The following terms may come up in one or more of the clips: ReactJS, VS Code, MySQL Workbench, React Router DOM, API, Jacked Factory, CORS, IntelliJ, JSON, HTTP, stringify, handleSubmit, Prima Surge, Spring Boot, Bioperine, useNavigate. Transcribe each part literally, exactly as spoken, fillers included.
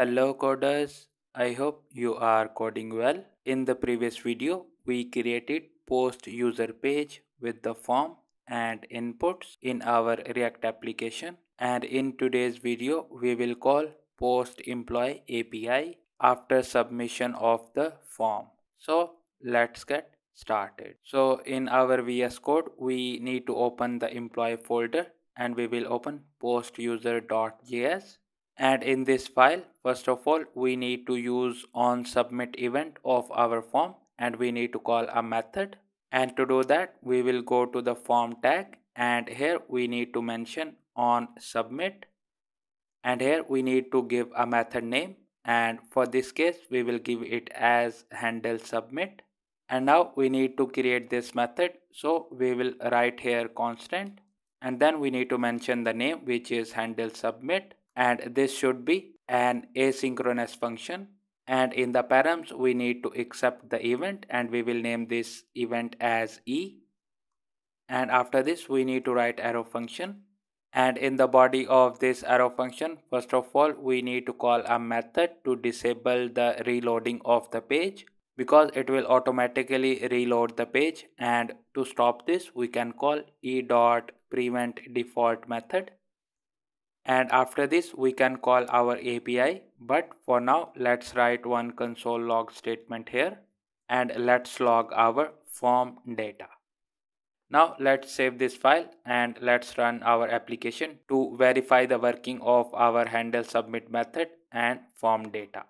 Hello coders, I hope you are coding well. In the previous video, we created post user page with the form and inputs in our React application. And in today's video, we will call post employee A P I after submission of the form. So let's get started. So in our V S Code, we need to open the employee folder and we will open post user dot J S. And in this file, first of all, we need to use onSubmit event of our form and we need to call a method. And to do that, we will go to the form tag and here we need to mention onSubmit. And here we need to give a method name, and for this case, we will give it as handleSubmit. And now we need to create this method. So we will write here constant and then we need to mention the name, which is handleSubmit. And this should be an asynchronous function, and in the params we need to accept the event and we will name this event as E. And after this we need to write arrow function, and in the body of this arrow function, first of all we need to call a method to disable the reloading of the page because it will automatically reload the page. And to stop this we can call E dot prevent default method. And after this we can call our A P I, but for now let's write one console log statement here and let's log our form data. Now let's save this file and let's run our application to verify the working of our handleSubmit method and form data.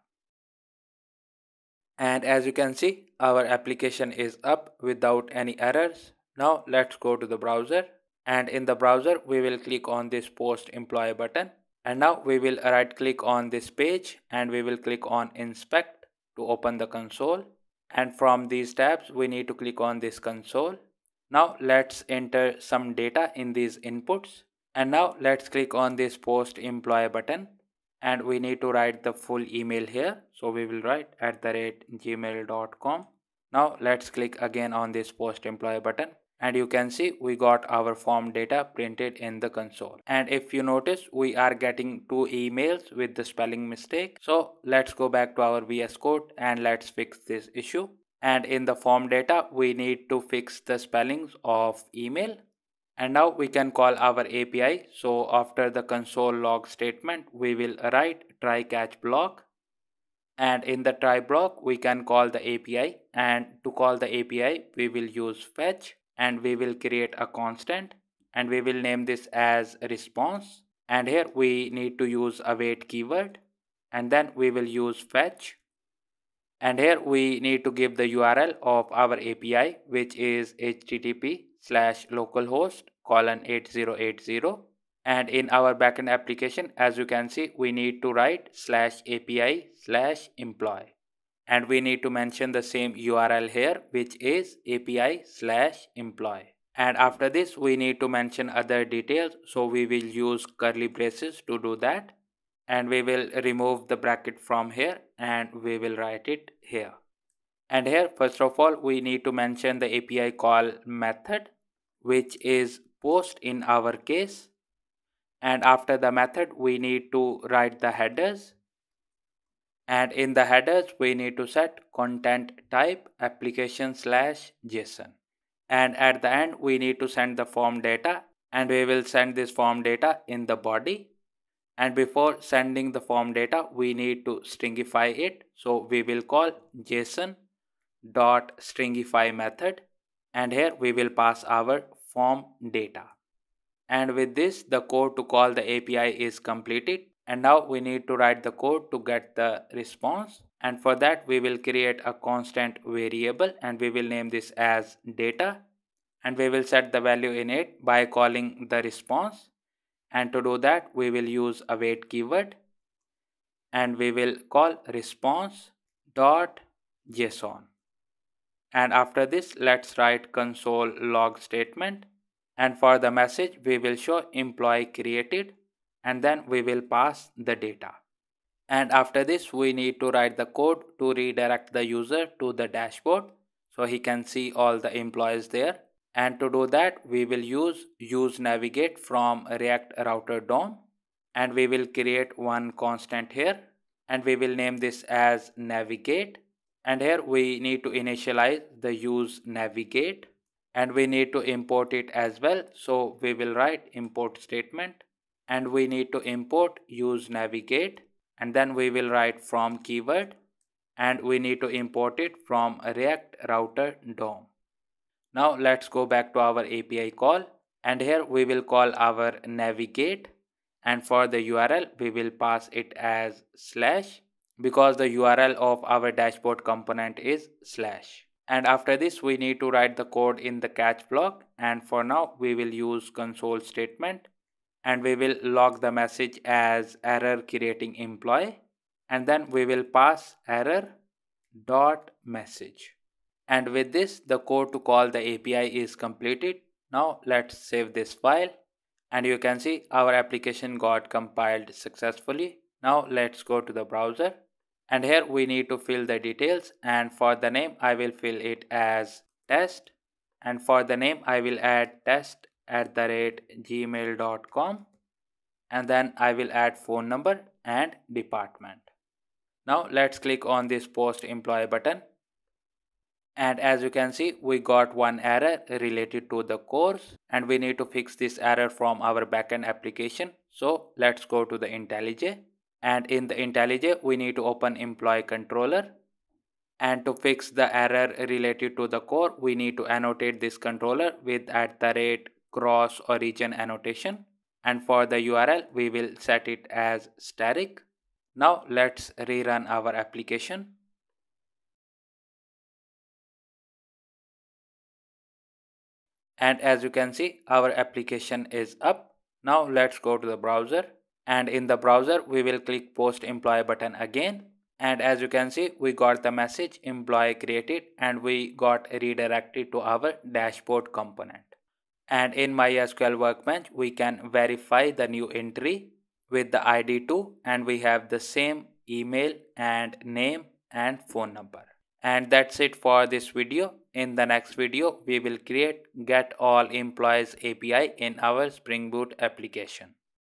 And as you can see, our application is up without any errors. Now let's go to the browser. And in the browser, we will click on this post employee button. And now we will right click on this page and we will click on inspect to open the console. And from these tabs, we need to click on this console. Now let's enter some data in these inputs. And now let's click on this post employee button. And we need to write the full email here. So we will write at the rate gmail dot com. Now let's click again on this post employee button. And you can see we got our form data printed in the console. And if you notice, we are getting two emails with the spelling mistake. So let's go back to our V S Code and let's fix this issue. And in the form data, we need to fix the spellings of email. And now we can call our A P I. So after the console log statement, we will write try catch block. And in the try block, we can call the A P I. And to call the A P I, we will use fetch. And we will create a constant and we will name this as response. And here we need to use await keyword and then we will use fetch. And here we need to give the U R L of our A P I, which is http slash localhost colon eighty eighty. And in our backend application, as you can see, we need to write slash API slash employee. And we need to mention the same U R L here, which is A P I slash employee. And after this, we need to mention other details. So we will use curly braces to do that. And we will remove the bracket from here and we will write it here. And here, first of all, we need to mention the A P I call method, which is post in our case. And after the method, we need to write the headers. And in the headers, we need to set content type application slash JSON. And at the end, we need to send the form data and we will send this form data in the body. And before sending the form data, we need to stringify it. So we will call JSON.stringify method. And here we will pass our form data. And with this, the code to call the A P I is completed. And now we need to write the code to get the response. And for that, we will create a constant variable and we will name this as data. And we will set the value in it by calling the response. And to do that, we will use await keyword. And we will call response.json. And after this, let's write console log statement. And for the message, we will show employee created. And then we will pass the data. And after this, we need to write the code to redirect the user to the dashboard so he can see all the employees there. And to do that, we will use useNavigate from React Router D O M and we will create one constant here. and we will name this as navigate. And here we need to initialize the useNavigate, and we need to import it as well. So we will write import statement, and we need to import useNavigate, and then we will write from keyword, and we need to import it from React Router D O M. Now let's go back to our A P I call, and here we will call our navigate, and for the U R L we will pass it as slash, because the U R L of our dashboard component is slash. And after this we need to write the code in the catch block, and for now we will use console statement, and we will log the message as error creating employee, and then we will pass error dot message. And with this the code to call the A P I is completed. Now let's save this file, and you can see our application got compiled successfully. Now let's go to the browser, and here we need to fill the details, and for the name I will fill it as test, and for the name I will add test at the rate gmail dot com, and then I will add phone number and department. Now let's click on this post employee button, and as you can see we got one error related to the CORS, and we need to fix this error from our backend application. So let's go to the IntelliJ, and in the IntelliJ we need to open employee controller, and to fix the error related to the core we need to annotate this controller with at the rate cross origin annotation, and for the U R L we will set it as static. Now let's rerun our application, and as you can see our application is up. Now let's go to the browser, and in the browser we will click post employee button again, and as you can see we got the message employee created, and we got redirected to our dashboard component. And in MySQL Workbench we can verify the new entry with the I D two, and we have the same email and name and phone number. And that's it for this video. In the next video we will create Get All Employees A P I in our Spring Boot application.